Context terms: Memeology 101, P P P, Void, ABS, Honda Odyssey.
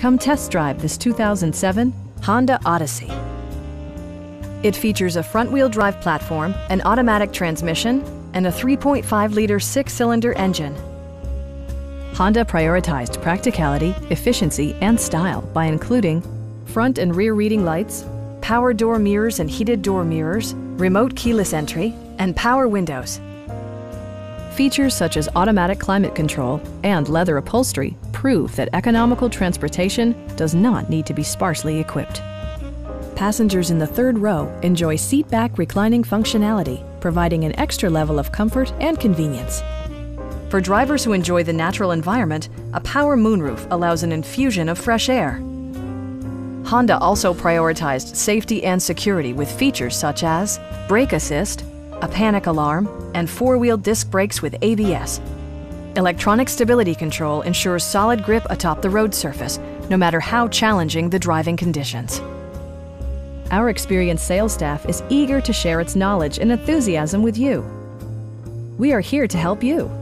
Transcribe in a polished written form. Come test drive this 2007 Honda Odyssey. It features a front-wheel drive platform, an automatic transmission, and a 3.5-liter six-cylinder engine. Honda prioritized practicality, efficiency, and style by including front and rear reading lights, power door mirrors and heated door mirrors, remote keyless entry, and power windows. Features such as automatic climate control and leather upholstery prove that economical transportation does not need to be sparsely equipped. Passengers in the third row enjoy seat-back reclining functionality, providing an extra level of comfort and convenience. For drivers who enjoy the natural environment, a power moonroof allows an infusion of fresh air. Honda also prioritized safety and security with features such as brake assist, a panic alarm, and four-wheel disc brakes with ABS. Electronic stability control ensures solid grip atop the road surface, no matter how challenging the driving conditions. Our experienced sales staff is eager to share its knowledge and enthusiasm with you. We are here to help you.